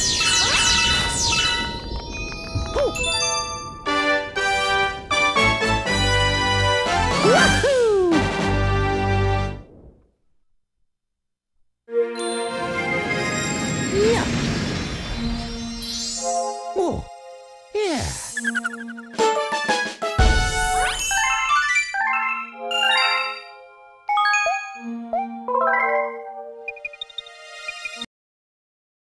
Yeah. Oh, yeah.